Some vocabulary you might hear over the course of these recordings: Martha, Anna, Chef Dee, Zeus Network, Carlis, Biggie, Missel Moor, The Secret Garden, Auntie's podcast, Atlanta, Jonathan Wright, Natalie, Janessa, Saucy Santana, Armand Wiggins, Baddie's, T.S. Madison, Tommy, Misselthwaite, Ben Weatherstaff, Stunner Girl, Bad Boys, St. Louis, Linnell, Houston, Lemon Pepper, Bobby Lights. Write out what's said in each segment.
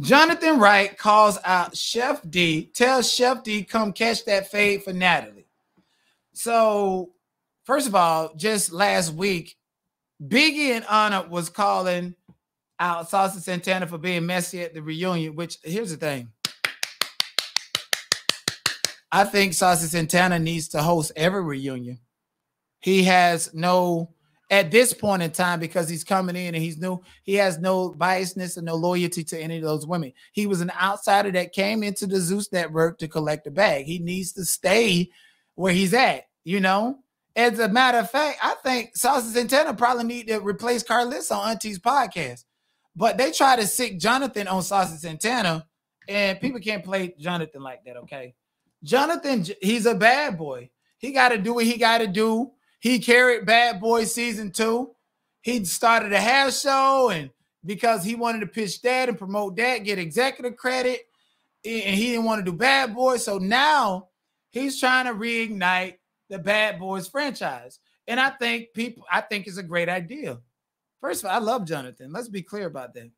Jonathan Wright calls out Chef Dee, tells Chef Dee come catch that fade for Natalie. So first of all, just last week, Biggie and Anna was calling out Saucy Santana for being messy at the reunion, which here's the thing. I think Saucy Santana needs to host every reunion. He has no, at this point in time, because he's coming in and he's new, he has no biasness and no loyalty to any of those women. He was an outsider that came into the Zeus Network to collect a bag. He needs to stay where he's at, you know? As a matter of fact, I think Saucy Santana probably need to replace Carlis on Auntie's podcast. But they try to sick Jonathan on Saucy Santana, and people can't play Jonathan like that, okay? Jonathan, he's a bad boy. He got to do what he got to do. He carried Bad Boys season 2. He started a half show, and because he wanted to pitch that and promote that, get executive credit, and he didn't want to do Bad Boys. So now he's trying to reignite the Bad Boys franchise. And I think it's a great idea. First of all, I love Jonathan. Let's be clear about that.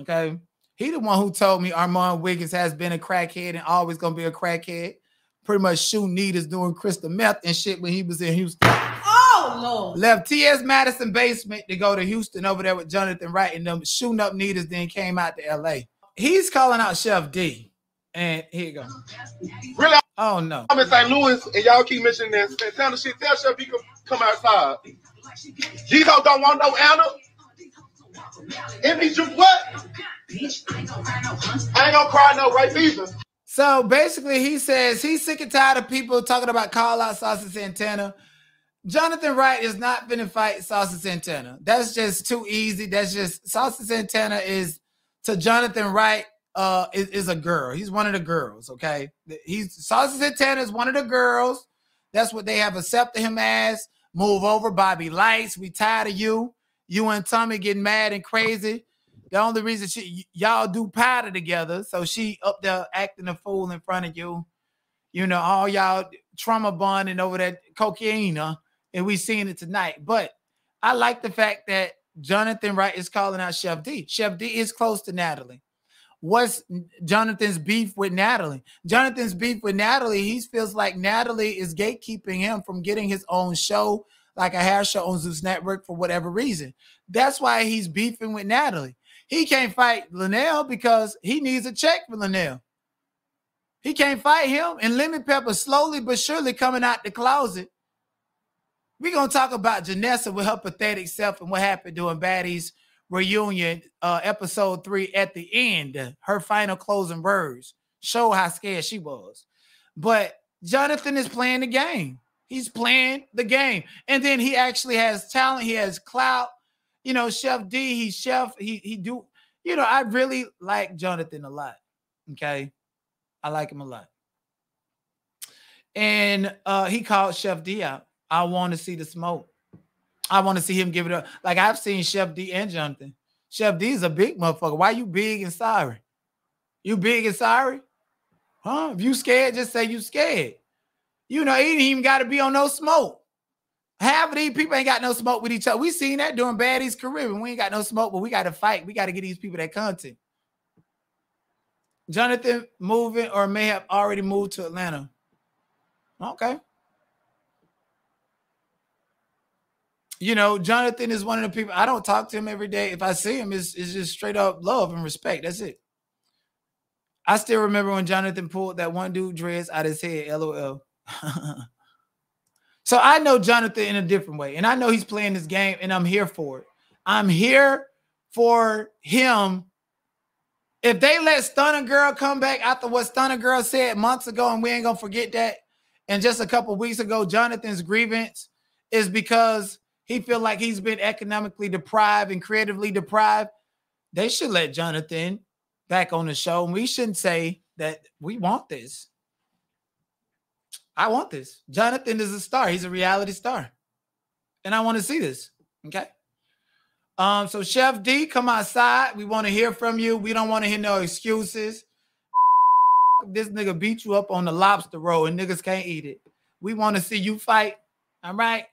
Okay. He the one who told me Armand Wiggins has been a crackhead and always going to be a crackhead. Pretty much shooting needles doing crystal meth and shit when he was in Houston. Oh, Lord. Left T.S. Madison basement to go to Houston over there with Jonathan Wright and them shooting up needles, then came out to L.A. He's calling out Chef Dee. And here you go. Really? Oh, no. I'm in St. Louis, and y'all keep mentioning that Santana shit. Tell Chef Dee come outside. These hoes don't want no Anna. If you what? I ain't gonna cry no rape either. So basically, he says he's sick and tired of people talking about call out Saucy Santana. Jonathan Wright is not finna fight Saucy Santana. That's just too easy. That's just Saucy Santana is to Jonathan Wright is a girl. He's one of the girls. Okay, he's Saucy Santana is one of the girls. That's what they have accepted him as. Move over, Bobby Lights. We tired of you. You and Tommy getting mad and crazy. The only reason y'all do powder together, so she up there acting a fool in front of you. You know, all y'all trauma bonding over that cocaine, and we seeing it tonight. But I like the fact that Jonathan Wright is calling out Chef Dee. Chef Dee is close to Natalie. What's Jonathan's beef with Natalie? Jonathan's beef with Natalie, he feels like Natalie is gatekeeping him from getting his own show, like a hair show on Zeus Network for whatever reason. That's why he's beefing with Natalie. He can't fight Linnell because he needs a check for Linnell. He can't fight him. And Lemon Pepper slowly but surely coming out the closet. We're going to talk about Janessa with her pathetic self and what happened during Baddie's reunion episode 3 at the end. Her final closing words show how scared she was. But Jonathan is playing the game. He's playing the game. And then he actually has talent. He has clout. You know, Chef Dee, he's chef. He do, you know, I really like Jonathan a lot. Okay. I like him a lot. And he called Chef Dee out. I want to see the smoke. I want to see him give it up. Like I've seen Chef Dee and Jonathan. Chef Dee's a big motherfucker. Why you big and sorry? You big and sorry? Huh? If you scared, just say you scared. You know, he ain't even got to be on no smoke. Half of these people ain't got no smoke with each other. We seen that during Baddie's career. We ain't got no smoke, but we got to fight. We got to get these people that content. Jonathan moving or may have already moved to Atlanta. Okay. You know, Jonathan is one of the people. I don't talk to him every day. If I see him, it's just straight up love and respect. That's it. I still remember when Jonathan pulled that one dude dreads out his head. LOL. So I know Jonathan in a different way, and I know he's playing this game, and I'm here for it. I'm here for him. If they let Stunner Girl come back after what Stunner Girl said months ago, and we ain't going to forget that, and just a couple weeks ago, Jonathan's grievance is because he feels like he's been economically deprived and creatively deprived. They should let Jonathan back on the show, and we shouldn't say that we want this. I want this. Jonathan is a star. He's a reality star. And I want to see this. Okay. So Chef Dee, come outside. We want to hear from you. We don't want to hear no excuses. This nigga beat you up on the lobster roll and niggas can't eat it. We want to see you fight. All right.